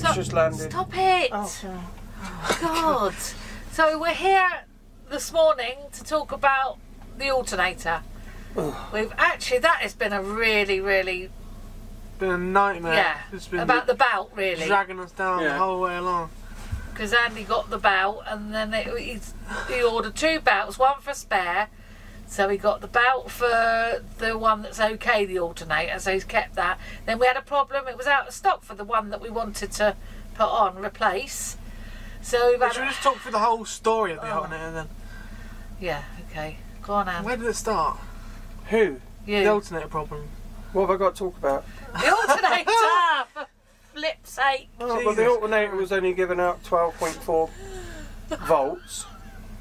Creeps just landed. Stop it! Oh, God. So we're here this morning to talk about the alternator. We've actually, that has been a really been a nightmare. Yeah, it's been about the bout, really dragging us down the whole way along. Because Andy got the bout, and then he ordered two bouts, one for spare. So he got the bout for the one that's okay, the alternator, so he's kept that. Then we had a problem, it was out of stock for the one that we wanted to put on, replace. So we've had... Should we just talk through the whole story of the alternator then? Yeah, okay. Go on, Andy. Where did it start? Who? You. The alternator problem. What have I got to talk about? The alternator! For flip's sake! Oh, but the alternator was only given out 12.4 volts,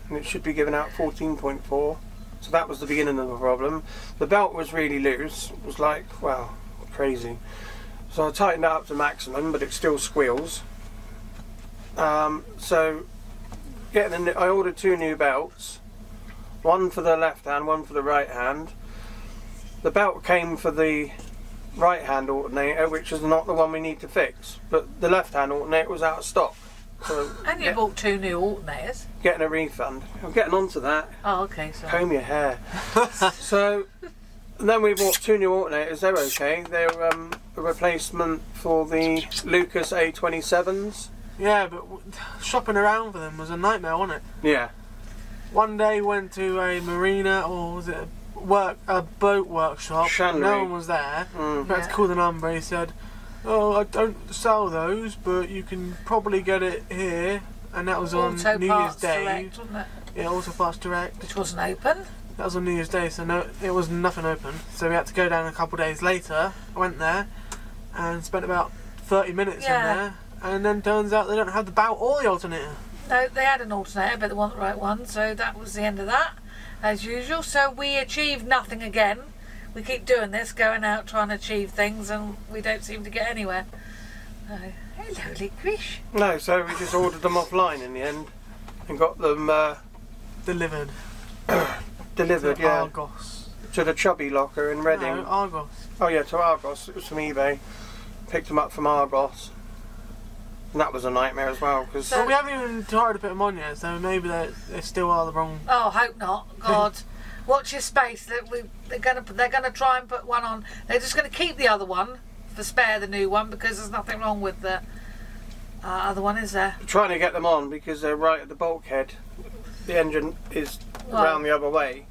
and it should be given out 14.4. So that was the beginning of the problem. The belt was really loose. It was like, wow, crazy. So I tightened that up to maximum, but it still squeals. So getting I ordered two new belts, one for the left hand, one for the right hand. The belt came for the right hand alternator, which is not the one we need to fix, but the left hand alternator was out of stock. So and you bought two new alternators. Getting a refund. I'm getting onto that. Oh, okay. Sorry. Comb your hair. So then we bought two new alternators. They're okay. They're a replacement for the Lucas A27s. Yeah, but shopping around for them was a nightmare, wasn't it? Yeah. One day went to a marina, or was it a boat workshop? Shanley. No one was there. Mm. We had to call the number. He said, oh, I don't sell those, but you can probably get it here. And that was on New Year's Day. Auto Parts Direct, wasn't it? Yeah, Auto Parts Direct. Which wasn't open. That was on New Year's Day, so no, it was nothing open. So we had to go down a couple of days later. I went there and spent about 30 minutes in there. And then turns out they don't have the bout or the alternator. No, they had an alternator, but they weren't the right one. So that was the end of that, as usual. So we achieved nothing again. We keep doing this, going out trying to achieve things, and we don't seem to get anywhere. No. Hello, Licorice. No, so we just ordered them offline in the end, and got them delivered. Delivered, to Argos. To the Chubby Locker in Reading. No, Argos. Oh yeah, to Argos. It was from eBay. Picked them up from Argos, and that was a nightmare as well. Because so we haven't even tried to put them on yet, so maybe they still are the wrong. Oh, hope not. God. Watch your space. They're gonna try and put one on. They're just gonna keep the other one for spare the new one, because there's nothing wrong with the other one, is there? We're trying to get them on because they're right at the bulkhead. The engine is around the other way.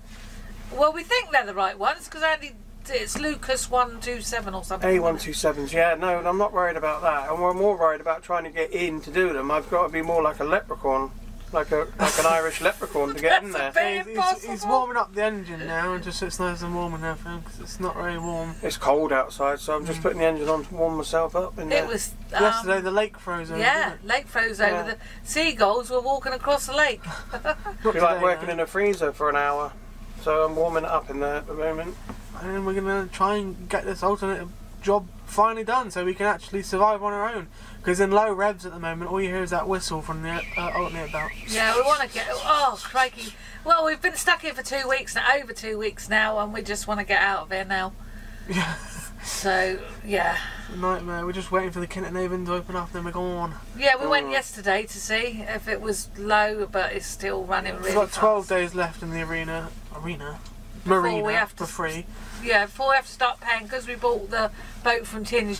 Well, we think they're the right ones because Andy, it's Lucas 127 or something. A127s, yeah. No, and I'm not worried about that. And we're more worried about trying to get in to do them. I've got to be more like a leprechaun. Like an Irish leprechaun to get in there. He's warming up the engine now, and just it's nice and warm in there for him because it's not very warm. It's cold outside, so I'm just putting the engine on to warm myself up. It was yesterday. The lake froze over. Yeah, lake froze over. The seagulls were walking across the lake. You're like working in a freezer for an hour, so I'm warming it up in there at the moment. And we're gonna try and get this alternative job finally done, so we can actually survive on our own. Because in low revs at the moment, all you hear is that whistle from the alternator belt. Yeah, we want to get. Oh, crikey! Well, we've been stuck here for 2 weeks now, over 2 weeks now, and we just want to get out of here now. Yeah. So yeah. Nightmare. We're just waiting for the Kennet and Avon to open up, then we're gone. Yeah, we went yesterday to see if it was low, but it's still running really. We've got 12 days left in the marina for free. Yeah, before we have to start paying, because we bought the boat from Dean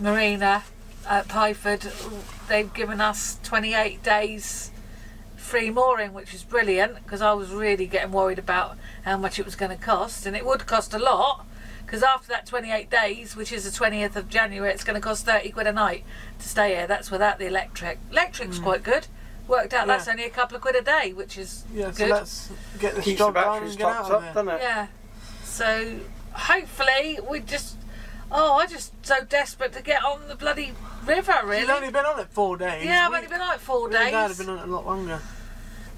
Marina at Pyford, they've given us 28 days free mooring, which is brilliant, because I was really getting worried about how much it was going to cost, and it would cost a lot, because after that 28 days, which is the 20th of January, it's going to cost 30 quid a night to stay here. That's without the electric. Electric's quite good. Worked out that's only a couple of quid a day, which is good. So let's get the job done and get out of there. Doesn't it? Yeah. So hopefully we just. Oh, I'm just so desperate to get on the bloody river, really. You've only been on it 4 days. Yeah, I've only been on it 4 days. I'd have been on it a lot longer.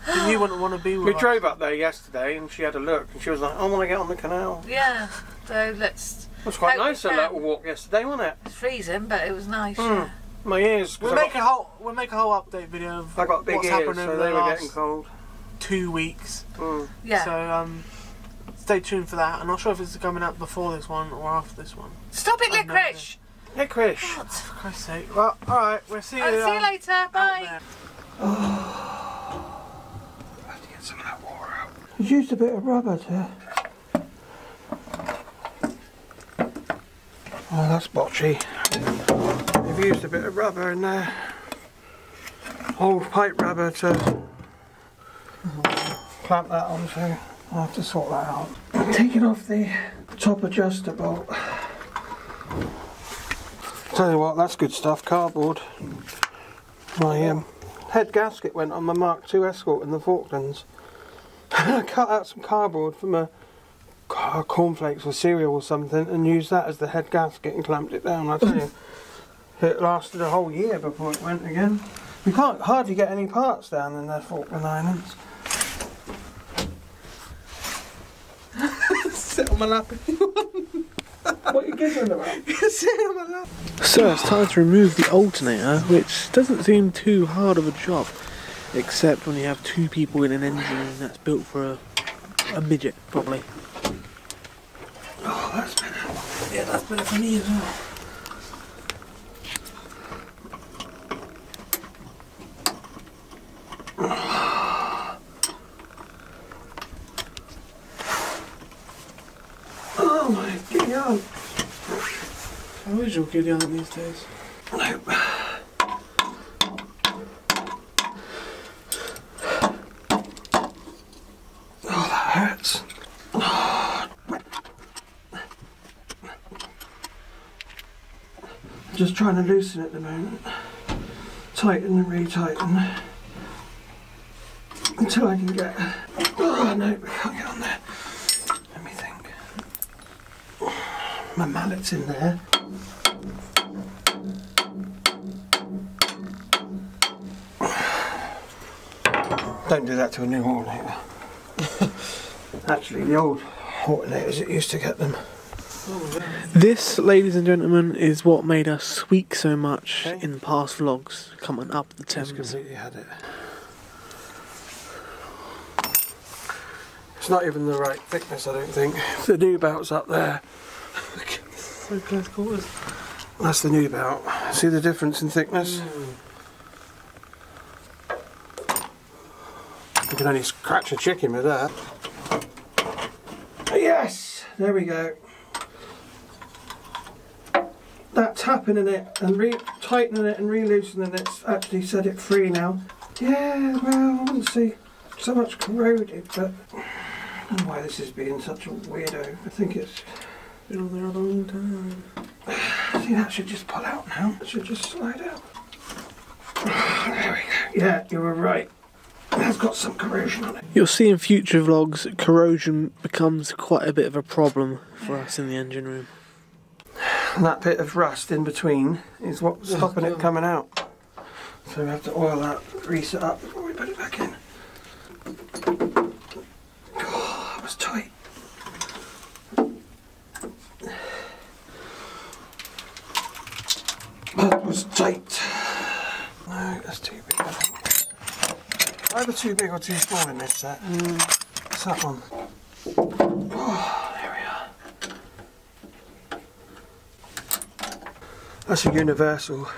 And you wouldn't want to be with us. We drove up there yesterday, and she had a look, and she was like, I want to get on the canal. Yeah, so let's... It was quite nice, that little walk yesterday, wasn't it? It was freezing, but it was nice. Mm. My ears... We'll make a whole update video of what's happened over the last 2 weeks. Mm. Yeah. So, stay tuned for that, and I'm not sure if it's coming out before this one or after this one. Stop it, Licorice! Licorice. What? For Christ's sake. Well, alright, we'll see you later. See you later, bye. Oh, I have to get some of that water out. There's used a bit of rubber there. Oh, that's botchy. They've used a bit of rubber in there. Old pipe rubber to clamp that onto. I'll have to sort that out. Taking off the top adjuster bolt. Tell you what, that's good stuff, cardboard. My head gasket went on my Mark II Escort in the Falklands. I cut out some cardboard from a cornflakes or cereal or something and used that as the head gasket and clamped it down. I tell you, it lasted a whole year before it went again. You can't hardly get any parts down in the Falkland Islands. Sit on my lap if you want. What are you giggling about? Sit on my lap. So it's time to remove the alternator, which doesn't seem too hard of a job, except when you have two people in an engine that's built for a midget, probably. Oh, that's better. Yeah, that's better for me as well. Oh my God! I wish you'll get on these days. Nope. Oh, that hurts. Oh. Just trying to loosen at the moment. Tighten and re-tighten. Until I can get... Oh no, I can't get on there. Let me think. My mallet's in there. Don't do that to a new alternator. Actually, the old alternators that used to get them. This, ladies and gentlemen, is what made us squeak so much in the past vlogs coming up the Thames. Just completely had it. It's not even the right thickness, I don't think. The new belt's up there. So close quarters. That's the new belt. See the difference in thickness? You can only scratch a chicken with that. Yes! There we go. That tapping it and re-tightening it and re-loosening it's actually set it free now. Yeah, well, I wouldn't see so much corroded, but... I don't know why this is being such a weirdo. I think it's been on there a long time. See, that should just pull out now. It should just slide out. There we go. Yeah, you were right. That's got some corrosion on it. You'll see in future vlogs, corrosion becomes quite a bit of a problem for us in the engine room. And that bit of rust in between is what's stopping it coming out. So we have to oil that, grease it up before we put it back in. Was tight. That was tight. No, that's too big, I think. Either too big or too small in this set. It's that one. Oh, there we are. That's a universal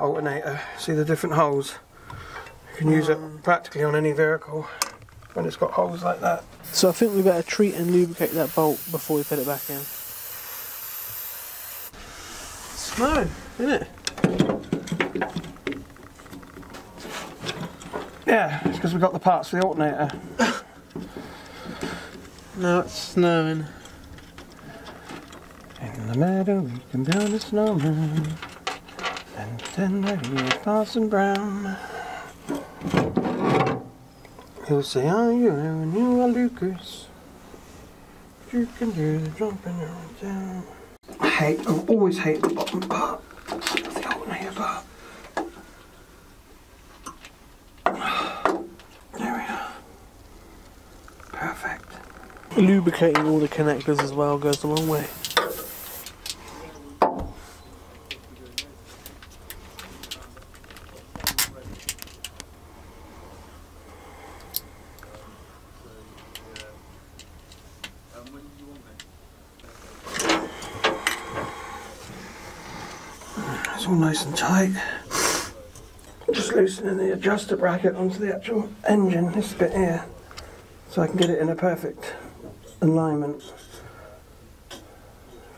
alternator. See the different holes? You can use it practically on any vehicle. When it's got holes like that. So I think we better treat and lubricate that bolt before we put it back in. It's snowing, isn't it? Yeah, it's because we got the parts for the alternator. Now it's snowing. In the meadow we can build a snowman, and then we'll Parson Brown. He'll say, "Oh, you are Lucas. You can do the jumping around down." I've always hated the bottom part of the alternator bar. There we are. Perfect. Lubricating all the connectors as well goes a long way. all nice and tight. Just loosening the adjuster bracket onto the actual engine, this bit here, so I can get it in a perfect alignment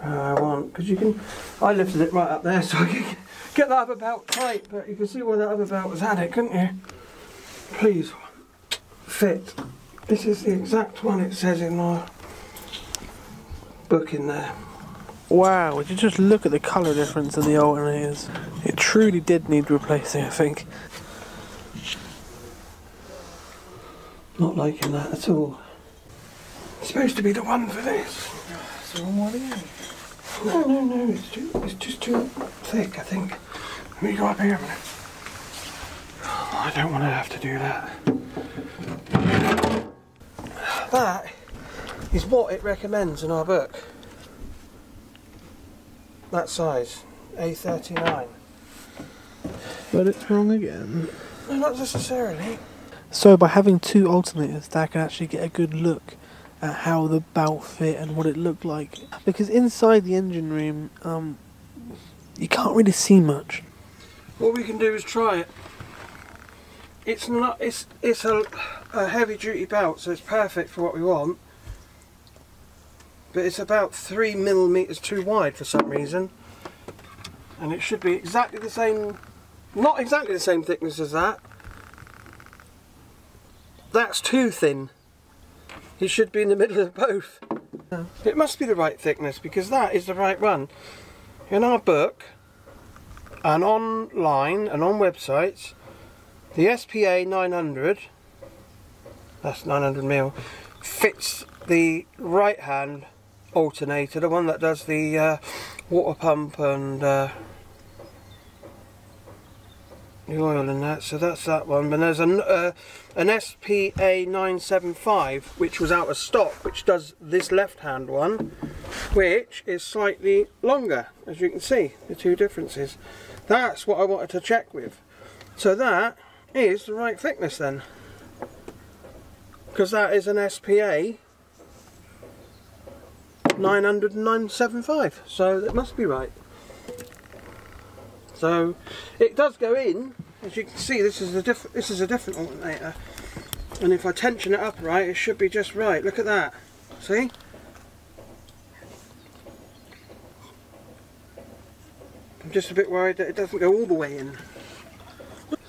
I want, because you can, I lifted it right up there so I could get that other belt tight, but you can see why that other belt was at it, couldn't you? Please fit. This is the exact one it says in my book in there. Wow, would you just look at the colour difference in the old one? It truly did need replacing, I think. Not liking that at all. It's supposed to be the one for this. It's the wrong one again. No, no, no, it's just too thick, I think. Let me go up here a minute. I don't want to have to do that. That is what it recommends in our book. That size, A39. But it's wrong again. No, not necessarily. So by having two alternators, that can actually get a good look at how the bout fit and what it looked like. Because inside the engine room, you can't really see much. What we can do is try it. It's not. It's a heavy-duty bout, so it's perfect for what we want. But it's about 3 millimeters too wide for some reason, and it should be exactly the same, not exactly the same thickness as that. That's too thin. It should be in the middle of both. Yeah. It must be the right thickness, because that is the right one. In our book, and online, and on websites, the SPA 900, that's 900 mil, fits the right hand alternator, the one that does the water pump and the oil and that, so that's that one. And there's an SPA 975 which was out of stock, which does this left hand one, which is slightly longer, as you can see the two differences. That's what I wanted to check with, so that is the right thickness then, because that is an SPA 900 and 975, so that must be right. So it does go in, as you can see. This is a different alternator, and if I tension it up right, it should be just right. Look at that, see? I'm just a bit worried that it doesn't go all the way in.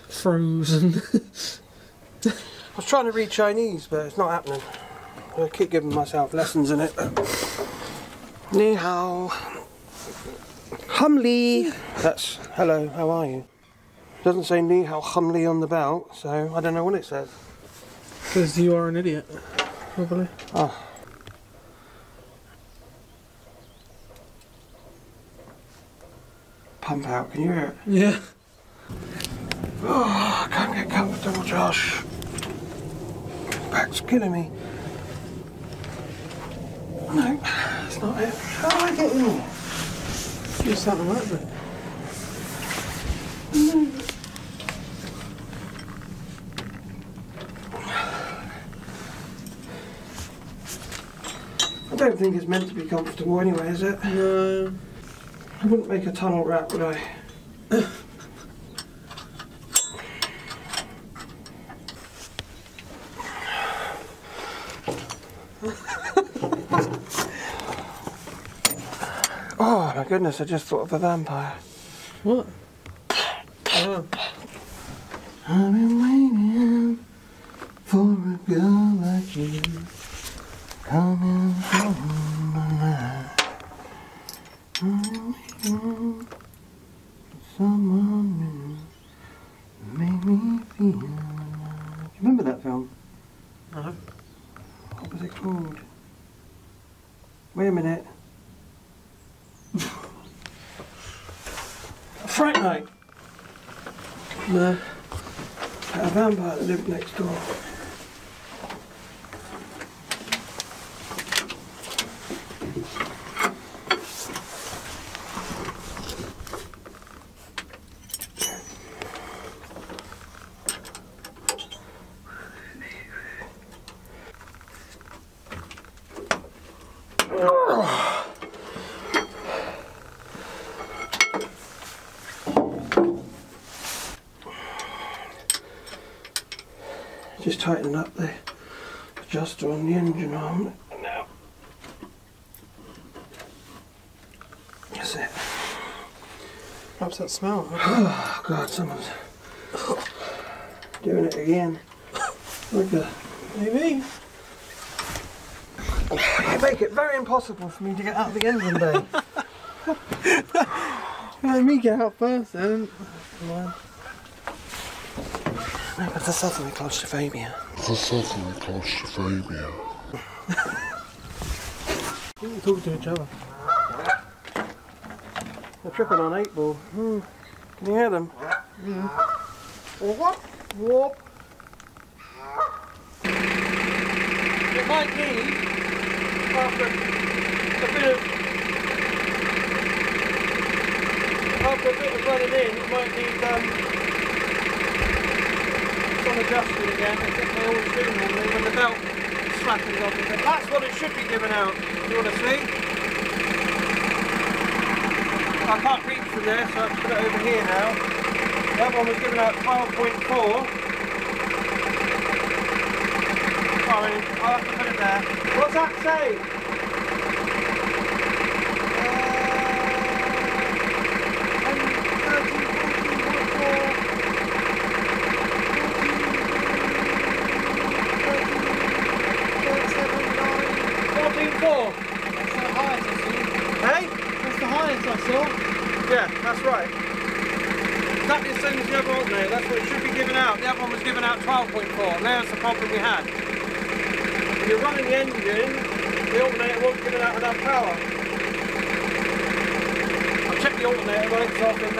Frozen. I was trying to read Chinese, but it's not happening. I keep giving myself lessons in it. Ni hao. Humli. That's hello, how are you? It doesn't say ni hao humli on the belt, so I don't know what it says. Because you are an idiot, probably. Oh. Pump out, can you hear it? Yeah. Oh, I can't get comfortable, Josh. Back's killing me. No, that's not it. How do I get in there? Do something like that. No. I don't think it's meant to be comfortable anyway, is it? No. I wouldn't make a tunnel wrap, would I? Oh my goodness, I just thought of a vampire. What? Oh. I've been waiting for a girl like you. Coming home tonight. I'm waiting for someone who made me feel. Do you remember that film? No. What was it called? Wait a minute. Fright Night. No. A vampire that lived next door. just tighten up the adjuster on the engine arm. Now, that's it. What's that smell? Oh God, someone's doing it again. Look at maybe. You make it very impossible for me to get out of the engine bay. Let me get out first then. No, but that's certainly claustrophobia. That's certainly claustrophobia. We talk to each other. They're tripping on 8-ball. Mm. Can you hear them? Mm. Whoop, whoop. It might need, after a bit of running in, it might need some adjusting again. I think they always do normally when the belt slackens off. That's what it should be giving out, you want to see? I can't reach from there, so I've put it over here now. That one was giving out 12.4. I'll have to put it there. What's that say? That's the highest I saw. Yeah, that's right. Exactly the same as the other one there. That's what it should be giving out. The other one was giving out 12.4. Now it's the problem we had. When you're running the engine, the alternator won't give it out enough power. I'll check the alternator when it's off in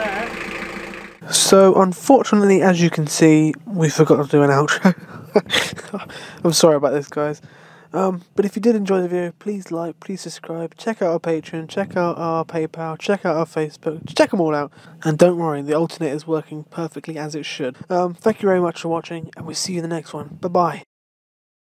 there. So, unfortunately, as you can see, we forgot to do an outro. I'm sorry about this, guys. But if you did enjoy the video, please like, please subscribe, check out our Patreon, check out our PayPal, check out our Facebook, check them all out. And don't worry, the alternator is working perfectly as it should. Thank you very much for watching, and we'll see you in the next one. Bye-bye.